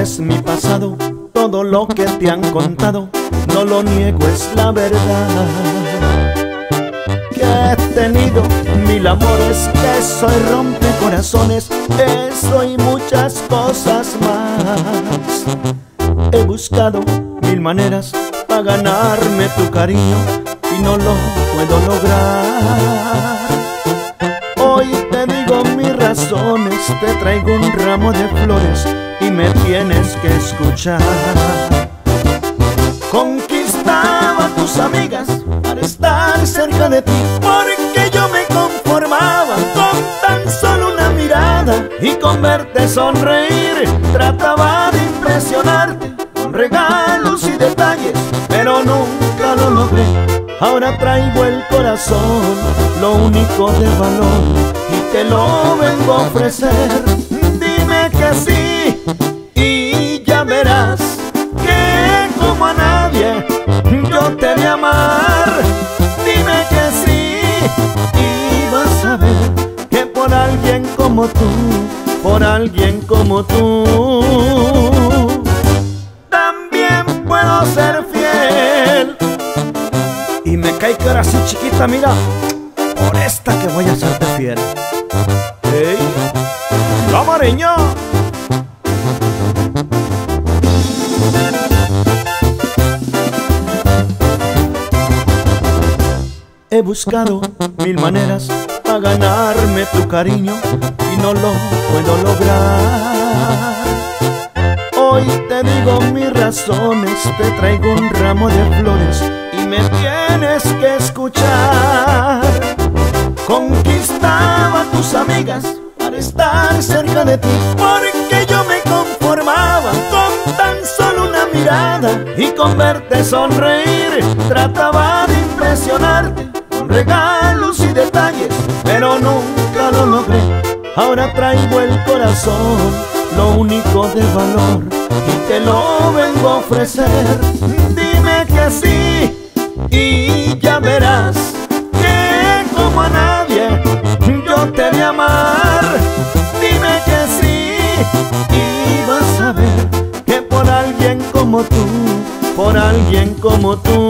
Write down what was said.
Es mi pasado, todo lo que te han contado, no lo niego, es la verdad. Que he tenido mil amores, que soy rompecorazones, eso y muchas cosas más. He buscado mil maneras para ganarme tu cariño y no lo puedo lograr. Hoy te digo mis razones, te traigo un ramo de flores y me tienes que escuchar. Conquistaba a tus amigas para estar cerca de ti, porque yo me conformaba con tan solo una mirada, y con verte sonreír trataba de impresionarte con regalos y detalles, pero nunca lo logré. Ahora traigo el corazón, lo único de valor, y te lo vengo a ofrecer. Dime que sí y ya verás que como a nadie yo te haré amar. Dime que sí y vas a ver que por alguien como tú, por alguien como tú, también puedo ser fiel. Y me cae que ahora sí, chiquita, mira, por esta que voy a serte fiel. ¡Ey! ¡La Vareña! He buscado mil maneras para ganarme tu cariño y no lo puedo lograr. Hoy te digo mis razones, te traigo un ramo de flores y me tienes que escuchar. Conquistaba a tus amigas para estar cerca de ti, porque yo me conformaba con tan solo una mirada, y con verte sonreír trataba de impresionarte con regalos y detalles, pero nunca lo logré. Ahora traigo el corazón, lo único de valor, y te lo vengo a ofrecer. Dime que sí y ya verás que como a nadie yo te haré amar. Dime que sí y vas a ver que por alguien como tú, por alguien como tú.